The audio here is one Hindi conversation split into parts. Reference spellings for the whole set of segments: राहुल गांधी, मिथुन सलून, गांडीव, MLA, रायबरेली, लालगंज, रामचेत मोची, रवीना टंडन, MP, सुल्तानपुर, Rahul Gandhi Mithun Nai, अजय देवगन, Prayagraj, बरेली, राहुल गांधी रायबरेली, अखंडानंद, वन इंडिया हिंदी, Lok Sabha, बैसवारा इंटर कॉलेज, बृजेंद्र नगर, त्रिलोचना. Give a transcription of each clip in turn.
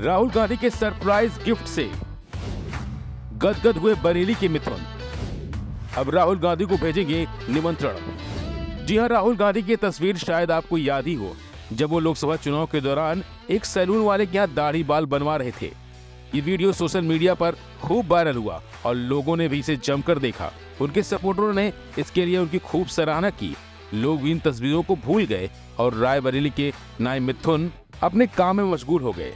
राहुल गांधी के सरप्राइज गिफ्ट से गदगद हुए बरेली के मिथुन, अब राहुल गांधी को भेजेंगे निमंत्रण। जी हां, राहुल गांधी की तस्वीर शायद आपको याद ही हो जब वो लोकसभा चुनाव के दौरान एक सैलून वाले के यहाँ दाढ़ी बाल बनवा रहे थे। ये वीडियो सोशल मीडिया पर खूब वायरल हुआ और लोगों ने भी इसे जमकर देखा। उनके सपोर्टरों ने इसके लिए उनकी खूब सराहना की। लोग इन तस्वीरों को भूल गए और रायबरेली के नाई मिथुन अपने काम में मशगूल हो गए।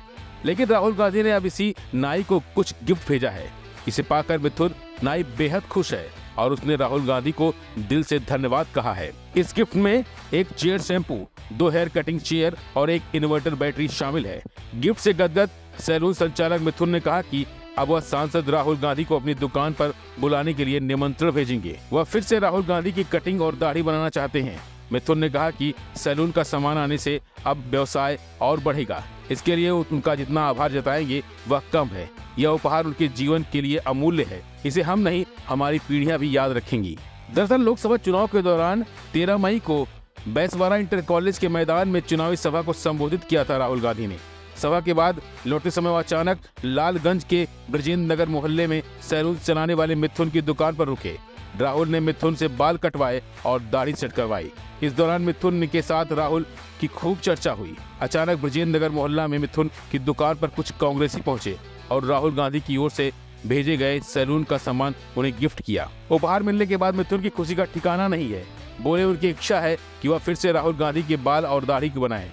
लेकिन राहुल गांधी ने अब इसी नाई को कुछ गिफ्ट भेजा है। इसे पाकर मिथुन नाई बेहद खुश है और उसने राहुल गांधी को दिल से धन्यवाद कहा है। इस गिफ्ट में एक chair shampoo, 2 hair cutting chair और एक इन्वर्टर बैटरी शामिल है। गिफ्ट से गदगद सैलून संचालक मिथुन ने कहा कि अब वह सांसद राहुल गांधी को अपनी दुकान पर बुलाने के लिए निमंत्रण भेजेंगे। वह फिर से राहुल गांधी की कटिंग और दाढ़ी बनाना चाहते हैं। मिथुन ने कहा कि सैलून का सामान आने से अब व्यवसाय और बढ़ेगा। इसके लिए उनका जितना आभार जताएंगे वह कम है। यह उपहार उनके जीवन के लिए अमूल्य है। इसे हम नहीं, हमारी पीढ़ियां भी याद रखेंगी। दरअसल लोकसभा चुनाव के दौरान 13 मई को बैसवारा इंटर कॉलेज के मैदान में चुनावी सभा को संबोधित किया था राहुल गांधी ने। सभा के बाद लौटते समय अचानक लालगंज के बृजेंद्र नगर मोहल्ले में सैलून चलाने वाले मिथुन की दुकान पर रुके। राहुल ने मिथुन से बाल कटवाए और दाढ़ी सेट करवाई। इस दौरान मिथुन के साथ राहुल की खूब चर्चा हुई। अचानक बृजेंद्र नगर मोहल्ला में मिथुन की दुकान पर कुछ कांग्रेसी पहुंचे और राहुल गांधी की ओर से भेजे गए सैलून का सामान उन्हें गिफ्ट किया। उपहार मिलने के बाद मिथुन की खुशी का ठिकाना नहीं है। बोले उनकी इच्छा है कि वह फिर से राहुल गांधी के बाल और दाढ़ी बनाए।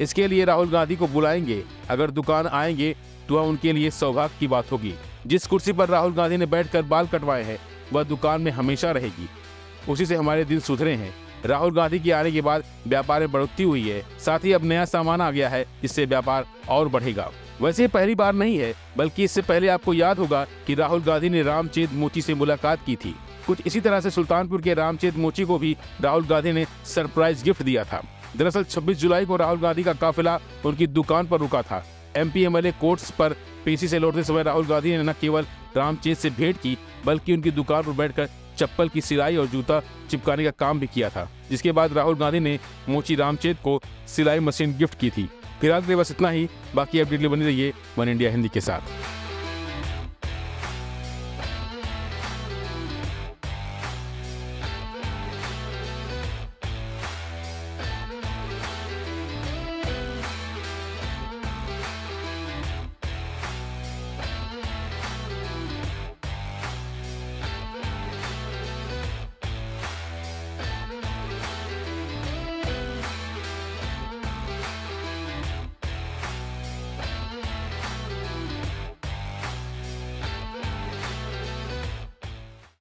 इसके लिए राहुल गांधी को बुलाएंगे। अगर दुकान आएंगे तो वह उनके लिए सौभाग्य की बात होगी। जिस कुर्सी पर राहुल गांधी ने बैठकर बाल कटवाए हैं वह दुकान में हमेशा रहेगी। उसी से हमारे दिन सुधरे हैं। राहुल गांधी के आने के बाद व्यापार में बढ़ोतरी हुई है। साथ ही अब नया सामान आ गया है, इससे व्यापार और बढ़ेगा। वैसे पहली बार नहीं है, बल्कि इससे पहले आपको याद होगा कि राहुल गांधी ने रामचेत मोची से मुलाकात की थी। कुछ इसी तरह से सुल्तानपुर के रामचेत मोची को भी राहुल गांधी ने सरप्राइज गिफ्ट दिया था। दरअसल 26 जुलाई को राहुल गांधी का काफिला उनकी दुकान पर रुका था। MP MLA कोर्ट्स पर पेशी से लौटते समय राहुल गांधी ने न केवल रामचेत से भेंट की बल्कि उनकी दुकान पर बैठकर चप्पल की सिलाई और जूता चिपकाने का काम भी किया था। जिसके बाद राहुल गांधी ने मोची रामचेत को सिलाई मशीन गिफ्ट की थी। फिलहाल के लिए बस इतना ही। बाकी अपडेट बने रहिए वन इंडिया हिंदी के साथ।